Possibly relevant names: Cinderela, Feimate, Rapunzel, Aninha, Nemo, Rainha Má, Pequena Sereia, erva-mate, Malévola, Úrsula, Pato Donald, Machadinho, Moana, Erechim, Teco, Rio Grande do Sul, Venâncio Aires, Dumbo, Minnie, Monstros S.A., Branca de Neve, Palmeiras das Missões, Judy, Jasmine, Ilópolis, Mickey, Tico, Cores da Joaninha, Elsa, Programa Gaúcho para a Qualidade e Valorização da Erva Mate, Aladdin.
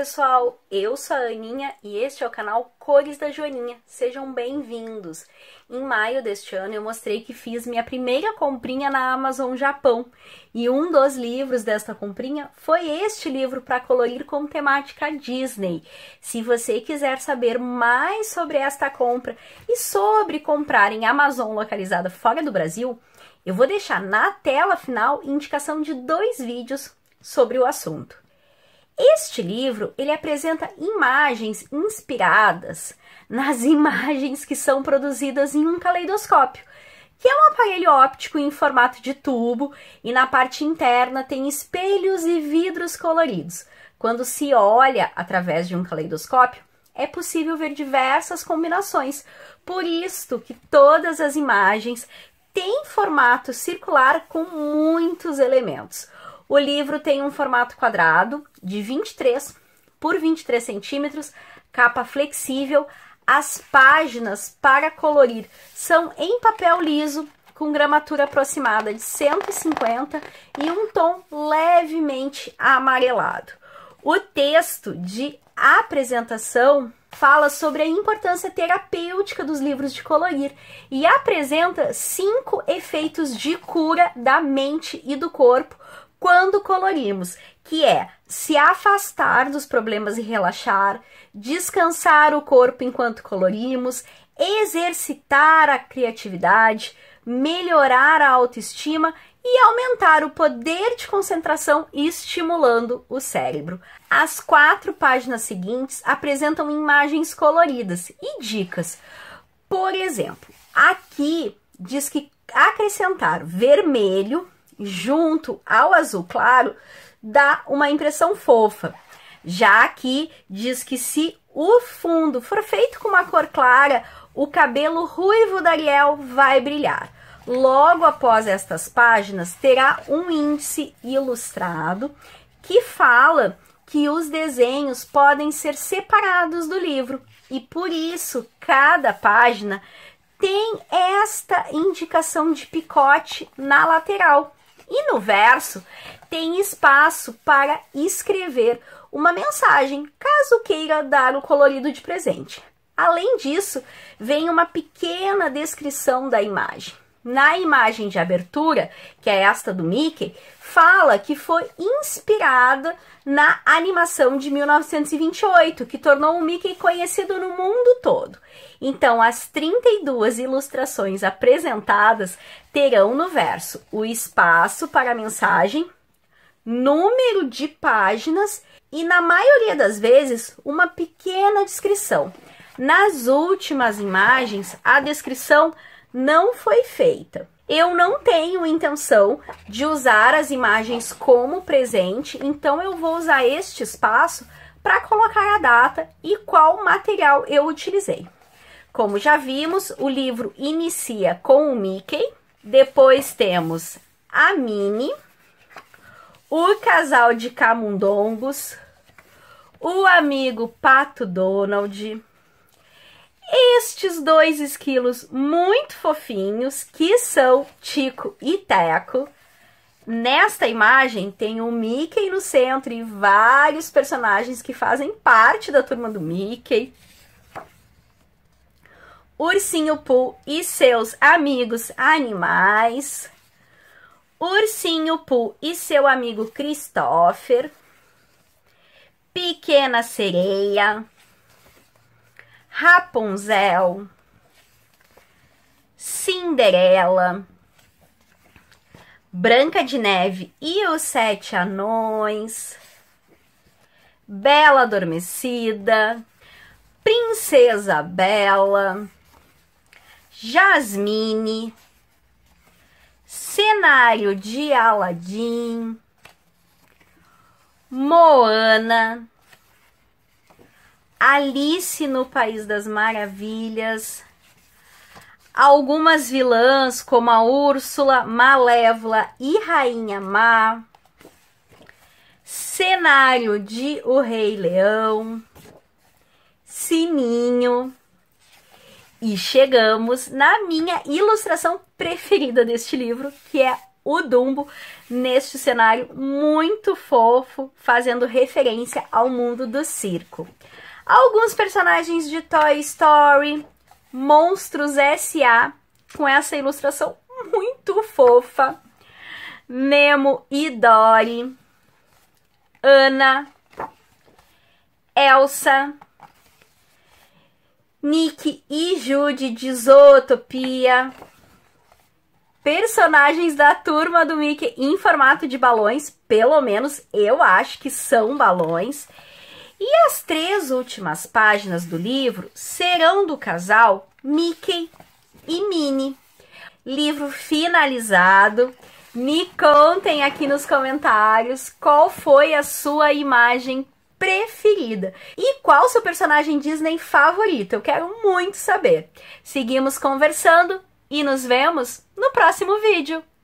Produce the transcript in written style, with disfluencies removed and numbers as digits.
pessoal, eu sou a Aninha e este é o canal Cores da Joaninha, sejam bem-vindos! Em maio deste ano eu mostrei que fiz minha primeira comprinha na Amazon Japão e um dos livros desta comprinha foi este livro para colorir com temática Disney. Se você quiser saber mais sobre esta compra e sobre comprar em Amazon localizada fora do Brasil, eu vou deixar na tela final indicação de 2 vídeos sobre o assunto. Este livro, ele apresenta imagens inspiradas nas imagens que são produzidas em um caleidoscópio, que é um aparelho óptico em formato de tubo e na parte interna tem espelhos e vidros coloridos. Quando se olha através de um caleidoscópio, é possível ver diversas combinações, por isto que todas as imagens têm formato circular com muitos elementos. O livro tem um formato quadrado de 23 por 23 centímetros, capa flexível, as páginas para colorir são em papel liso, com gramatura aproximada de 150 e um tom levemente amarelado. O texto de apresentação fala sobre a importância terapêutica dos livros de colorir e apresenta 5 efeitos de cura da mente e do corpo quando colorimos, que é se afastar dos problemas e relaxar, descansar o corpo enquanto colorimos, exercitar a criatividade, melhorar a autoestima e aumentar o poder de concentração estimulando o cérebro. As 4 páginas seguintes apresentam imagens coloridas e dicas. Por exemplo, aqui diz que acrescentar vermelho junto ao azul claro dá uma impressão fofa. Já aqui diz que se o fundo for feito com uma cor clara, o cabelo ruivo da Ariel vai brilhar. Logo após estas páginas terá um índice ilustrado que fala que os desenhos podem ser separados do livro e por isso cada página tem esta indicação de picote na lateral. E no verso tem espaço para escrever uma mensagem, caso queira dar o colorido de presente. Além disso, vem uma pequena descrição da imagem. Na imagem de abertura, que é esta do Mickey, fala que foi inspirada na animação de 1928, que tornou o Mickey conhecido no mundo todo. Então, as 32 ilustrações apresentadas terão no verso o espaço para a mensagem, número de páginas e, na maioria das vezes, uma pequena descrição. Nas últimas imagens, a descrição não foi feita. Eu não tenho intenção de usar as imagens como presente, então eu vou usar este espaço para colocar a data e qual material eu utilizei. Como já vimos, o livro inicia com o Mickey, depois temos a Minnie, o casal de camundongos, o amigo Pato Donald, estes 2 esquilos muito fofinhos, que são Tico e Teco. Nesta imagem tem o Mickey no centro e vários personagens que fazem parte da turma do Mickey. Ursinho Pooh e seus amigos animais. Ursinho Pooh e seu amigo Christopher. Pequena Sereia. Rapunzel, Cinderela, Branca de Neve e os 7 Anões, Bela Adormecida, Princesa Bela, Jasmine, cenário de Aladdin, Moana, Alice no País das Maravilhas, algumas vilãs como a Úrsula, Malévola e Rainha Má, cenário de O Rei Leão, Sininho e chegamos na minha ilustração preferida deste livro, que é o Dumbo neste cenário muito fofo, fazendo referência ao mundo do circo. Alguns personagens de Toy Story, Monstros S.A., com essa ilustração muito fofa, Nemo e Dory, Anna, Elsa, Mickey e Judy de Zootopia, personagens da turma do Mickey em formato de balões, pelo menos eu acho que são balões, e as três últimas páginas do livro serão do casal Mickey e Minnie. Livro finalizado. Me contem aqui nos comentários qual foi a sua imagem preferida e qual o seu personagem Disney favorito. Eu quero muito saber. Seguimos conversando e nos vemos no próximo vídeo.